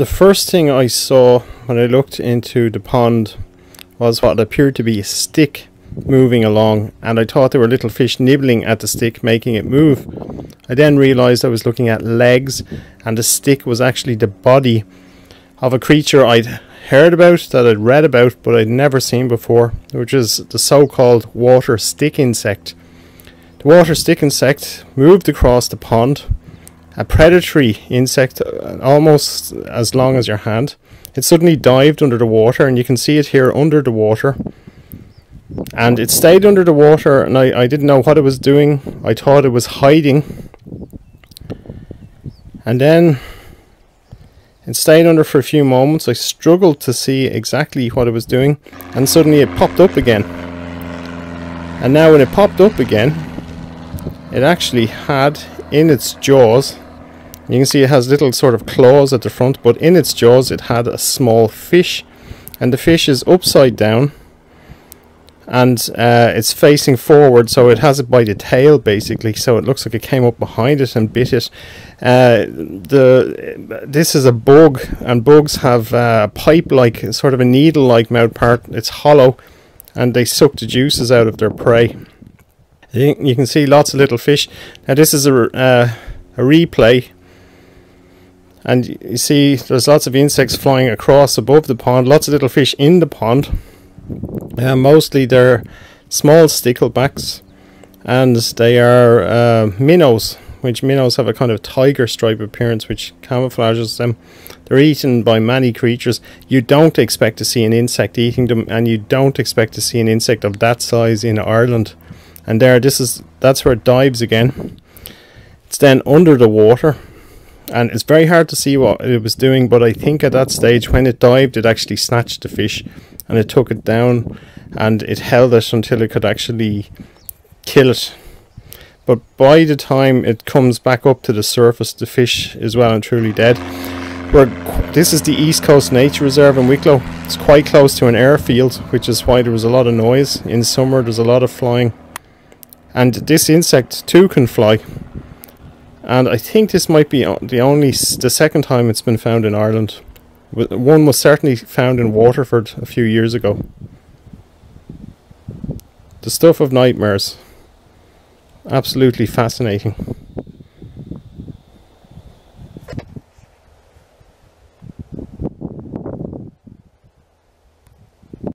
The first thing I saw when I looked into the pond was what appeared to be a stick moving along, and I thought there were little fish nibbling at the stick, making it move. I then realized I was looking at legs, and the stick was actually the body of a creature I'd heard about, that I'd read about, but I'd never seen before, which is the so-called water stick insect. The water stick insect moved across the pond, a predatory insect almost as long as your hand. It suddenly dived under the water, and you can see it here under the water. And it stayed under the water, and I didn't know what it was doing. I thought it was hiding. And then it stayed under for a few moments. I struggled to see exactly what it was doing, and suddenly it popped up again. And now when it popped up again, it actually had in its jaws, you can see it has little sort of claws at the front, but in its jaws it had a small fish, and the fish is upside down, and it's facing forward, so it has it by the tail basically, so it looks like it came up behind it and bit it. This is a bug, and bugs have a pipe-like, sort of a needle-like mouth part. It's hollow, and they suck the juices out of their prey. You can see lots of little fish. Now this is a replay, and you see there's lots of insects flying across above the pond, lots of little fish in the pond. Mostly they're small sticklebacks, and they are minnows, which minnows have a kind of tiger stripe appearance which camouflages them. They're eaten by many creatures. You don't expect to see an insect eating them, and you don't expect to see an insect of that size in Ireland. And there, that's where it dives again. It's then under the water, and it's very hard to see what it was doing, but I think at that stage when it dived, it actually snatched the fish, and it took it down, and it held it until it could actually kill it. But by the time it comes back up to the surface, the fish is well and truly dead. This is the East Coast Nature Reserve in Wicklow. It's quite close to an airfield, which is why there was a lot of noise. In summer there's a lot of flying. And this insect too can fly, and I think this might be the second time it's been found in Ireland. One was certainly found in Waterford a few years ago. The stuff of nightmares. Absolutely fascinating.